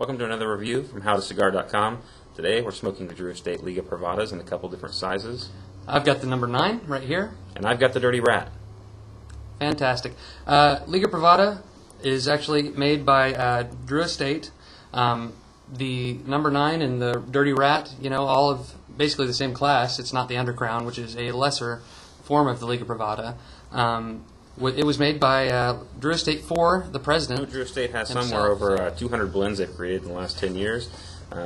Welcome to another review from HowToCigar.com. Today we're smoking the Drew Estate Liga Privadas in a couple different sizes. I've got the number 9 right here. And I've got the Dirty Rat. Fantastic. Liga Privada is actually made by Drew Estate. The number 9 and the Dirty Rat, you know, all of basically the same class. It's not the Underground, which is a lesser form of the Liga Privada. It was made by Drew Estate for the president. Drew Estate has himself. Somewhere over 200 blends they've created in the last 10 years.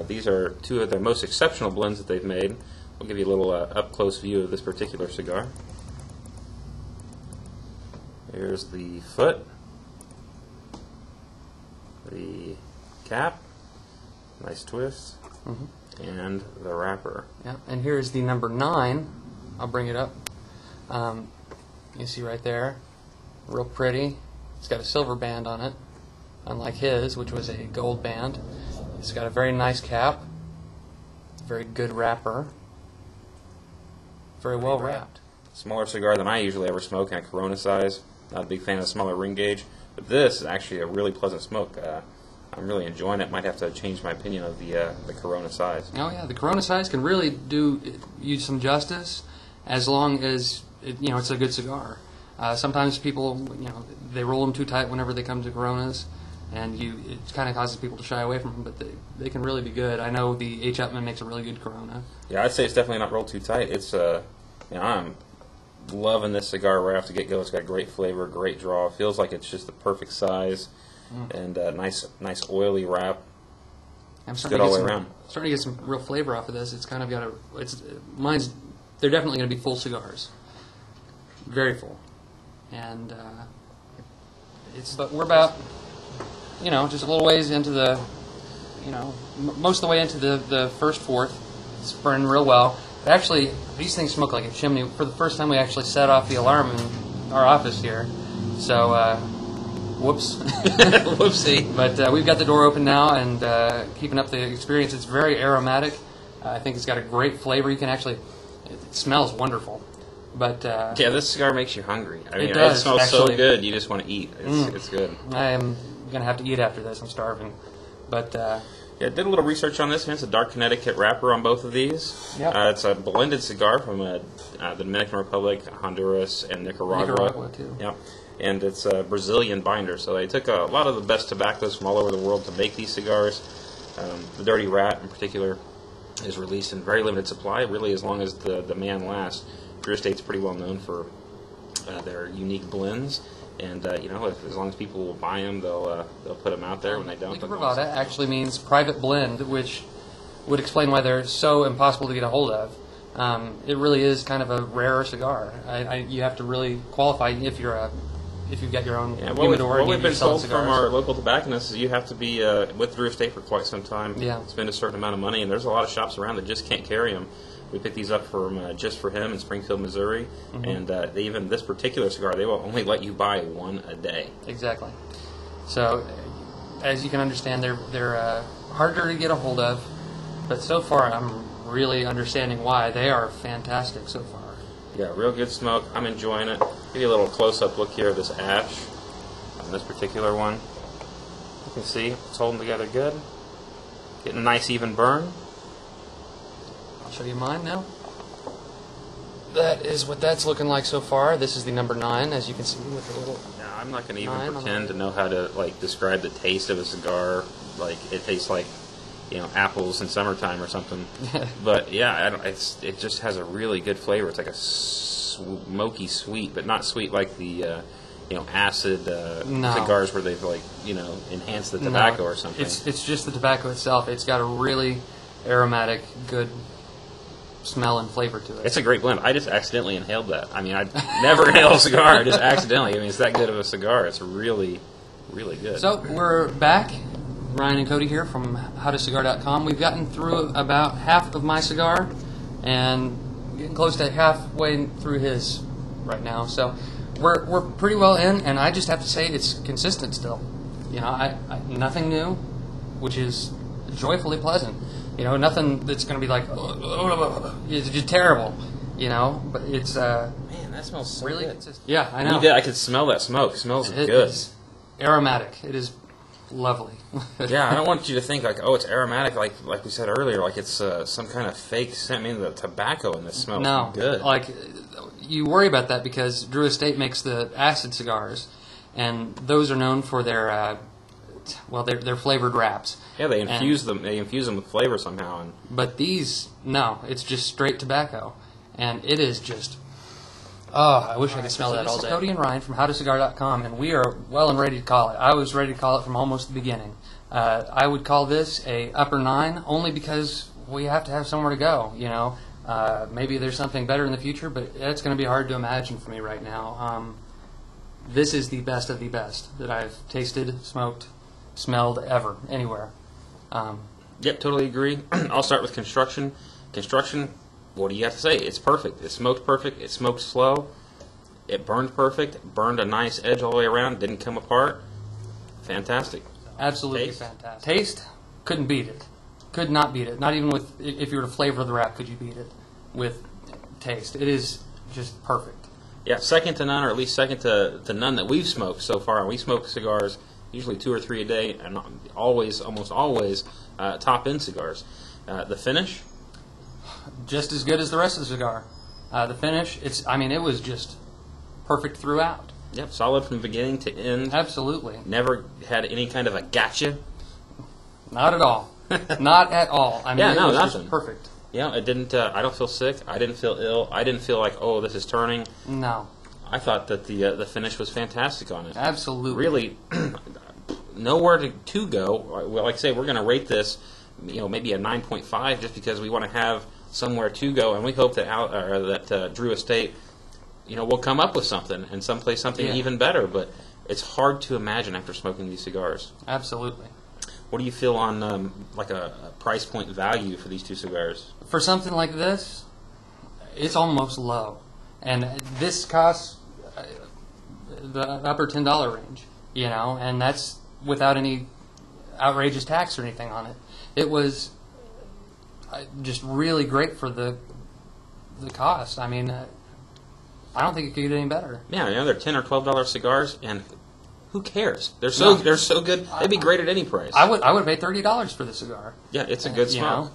These are two of the most exceptional blends that they've made. We'll give you a little up-close view of this particular cigar. Here's the foot, the cap, nice twist, and the wrapper. Yeah, and here is the number 9. I'll bring it up. You see right there, real pretty. It's got a silver band on it, unlike his, which was a gold band. It's got a very nice cap, very good wrapper, very well wrapped. Smaller cigar than I usually ever smoke, kind of Corona size. Not a big fan of the smaller ring gauge, but this is actually a really pleasant smoke. I'm really enjoying it. Might have to change my opinion of the Corona size. Oh yeah, the Corona size can really do you some justice, as long as you know, it's a good cigar. Sometimes people, you know, they roll them too tight whenever they come to Coronas, and it kind of causes people to shy away from them, but they can really be good. I know the H. Upman makes a really good Corona. Yeah, I'd say it's definitely not rolled too tight. It's, you know, I'm loving this cigar right off the get-go. It's got great flavor, great draw. Feels like it's just the perfect size, and nice oily wrap. I'm starting to get some real flavor off of this. It's kind of got a, they're definitely going to be full cigars. Very full, and but we're about, you know, just a little ways into the, you know, most of the way into the first fourth. It's burning real well. But actually, these things smoke like a chimney. For the first time, we actually set off the alarm in our office here. So, whoops, whoopsie. But we've got the door open now, and keeping up the experience. It's very aromatic. I think it's got a great flavor. You can actually, it smells wonderful. But yeah, this cigar makes you hungry. I mean, it smells so good, you just want to eat. It's good. I am going to have to eat after this. I'm starving. But yeah, I did a little research on this. It's a dark Connecticut wrapper on both of these. Yep. It's a blended cigar from the Dominican Republic, Honduras, and Nicaragua. Nicaragua, too. Yep. And it's a Brazilian binder. So they took a lot of the best tobaccos from all over the world to make these cigars. The Dirty Rat, in particular, is released in very limited supply, really as long as the demand lasts. Drew Estate's pretty well known for their unique blends, and you know, as long as people will buy them, they'll put them out there. When they don't, Liga Privada actually means private blend, which would explain why they're so impossible to get a hold of. It really is kind of a rarer cigar. You have to really qualify if you're if you've got your own humidor. What we've been told from our local tobacconists is you have to be with Drew Estate for quite some time. Yeah. Spend a certain amount of money, and there's a lot of shops around that just can't carry them. We picked these up from Just For Him in Springfield, Missouri, and even this particular cigar, they will only let you buy one a day. Exactly. So, as you can understand, they're harder to get a hold of, but so far I'm really understanding why they are fantastic so far. Yeah, real good smoke. I'm enjoying it. Give you a little close-up look here of this ash on this particular one. You can see it's holding together good. Getting a nice even burn. I'll show you mine now. That is what that's looking like so far. This is the number 9, as you can see with the little. Now, I'm not going to even pretend to know how to describe the taste of a cigar. Like it tastes like, you know, apples in summertime or something. But yeah, it just has a really good flavor. It's like a smoky sweet, but not sweet like the you know, ACID cigars where they've you know, enhanced the tobacco or something. It's just the tobacco itself. It's got a really aromatic, good smell and flavor to it. It's a great blend. I just accidentally inhaled that. I mean, I never inhale a cigar. I just accidentally. I mean, it's that good of a cigar. It's really, really good. So we're back. Ryan and Cody here from HowToCigar.com. We've gotten through about half of my cigar and getting close to halfway through his right now. So we're pretty well in, and I just have to say it's consistent still. You know, I nothing new, which is joyfully pleasant. You know, nothing that's going to be like, it's just terrible, you know, but it's man, that smells so really good. Consistent. Yeah, I know. I could smell that smoke. It smells good. It's aromatic. It is lovely. Yeah, I don't want you to think like, oh, it's aromatic, like we said earlier, like it's some kind of fake scent. I mean, the tobacco in this smells no, good. Like you worry about that because Drew Estate makes the acid cigars, and those are known for their well, they're flavored wraps. Yeah, they infuse them. They infuse them with flavor somehow. And but these, no, it's just straight tobacco, and it is just. Oh, I wish I could smell that all day. This is Cody and Ryan from HowToCigar.com, and we are well and ready to call it. I was ready to call it from almost the beginning. I would call this a upper 9, only because we have to have somewhere to go. You know, maybe there's something better in the future, but it's going to be hard to imagine for me right now. This is the best of the best that I've tasted, smoked, smelled ever anywhere. Yep, totally agree. I'll start with construction. Construction. What do you have to say? It's perfect. It smoked perfect. It smoked slow. It burned perfect. It burned a nice edge all the way around. Didn't come apart. Fantastic. Absolutely taste. Fantastic. Taste, couldn't beat it. Could not beat it. Not even with, if you were to flavor the wrap, could you beat it with taste. It is just perfect. Yeah, second to none, or at least second to none that we've smoked so far. And we smoke cigars usually 2 or 3 a day, and always, almost always, top-end cigars. The finish? Just as good as the rest of the cigar. The finish, it's, I mean, it was just perfect throughout. Yep, solid from beginning to end. Absolutely. Never had any kind of a gotcha. Not at all. Not at all. I mean, yeah, no, it was nothing. Just perfect. Yeah, it didn't, I don't feel sick. I didn't feel ill. I didn't feel like, oh, this is turning. No. I thought that the finish was fantastic on it. Absolutely. Really, nowhere to go. Well, like I say, we're going to rate this, you know, maybe a 9.5 just because we want to have somewhere to go, and we hope that Drew Estate, you know, will come up with something and someplace something even better. But it's hard to imagine after smoking these cigars. Absolutely. What do you feel on like a price point value for these two cigars? For something like this, it's almost low, and this costs the upper $10 range, you know, and that's without any outrageous tax or anything on it. It was just really great for the cost. I mean, I don't think it could get any better. Yeah, you know, they're $10 or $12 cigars, and who cares? They're so they're so good. They'd be great at any price. I would pay $30 for the cigar. Yeah, it's a good smell. You know?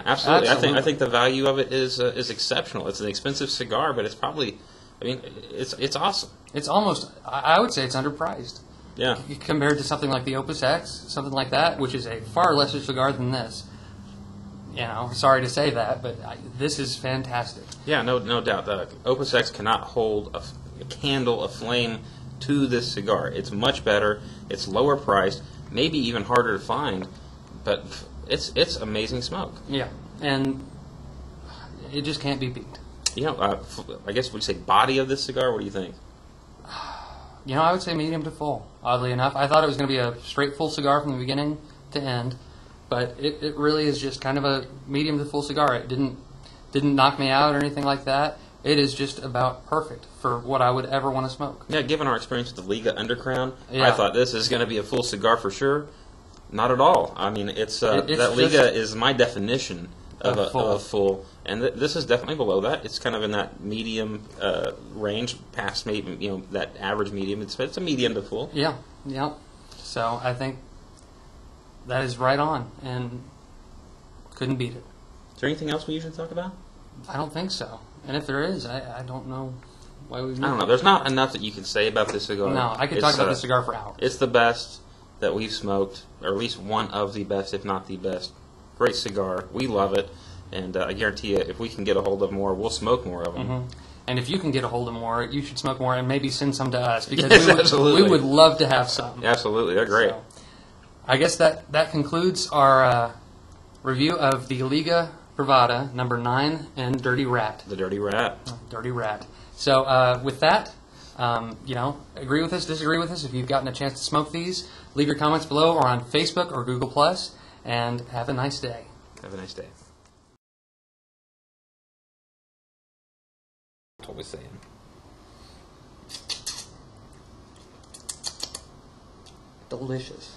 Yeah, absolutely. I think the value of it is exceptional. It's an expensive cigar, but it's probably, I mean, it's awesome. It's almost, I would say it's underpriced. Yeah. Compared to something like the Opus X, something like that, which is a far lesser cigar than this. You know, sorry to say that, but this is fantastic. Yeah, no doubt. The Opus X cannot hold a candle, a flame to this cigar. It's much better. It's lower priced, maybe even harder to find, but it's amazing smoke. Yeah, and it just can't be beat. You know, I guess we'd say body of this cigar. What do you think? You know, I would say medium to full, oddly enough. I thought it was going to be a straight full cigar from the beginning to end. But it really is just kind of a medium to full cigar. It didn't knock me out or anything like that. It is just about perfect for what I would ever want to smoke. Yeah, given our experience with the Liga Undercrown, I thought this is going to be a full cigar for sure. Not at all. I mean, it's that Liga is my definition of a full, and this is definitely below that. It's kind of in that medium range, past maybe, you know, that average medium. It's a medium to full. Yeah. So I think that is right on, and couldn't beat it. Is there anything else we usually talk about? I don't think so. And if there is, I don't know why we've I don't know. There's not enough that you can say about this cigar. No, I could talk about this cigar for hours. It's the best that we've smoked, or at least one of the best, if not the best. Great cigar. We love it. And I guarantee you, if we can get a hold of more, we'll smoke more of them. Mm-hmm. And if you can get a hold of more, you should smoke more and maybe send some to us, because we would love to have some. Absolutely. They're great. So, I guess that concludes our review of the Liga Privada, number 9, and Dirty Rat. The Dirty Rat. Dirty Rat. So with that, you know, agree with us, disagree with us. If you've gotten a chance to smoke these, leave your comments below or on Facebook or Google+, and have a nice day. Have a nice day. That's what we're saying. Delicious.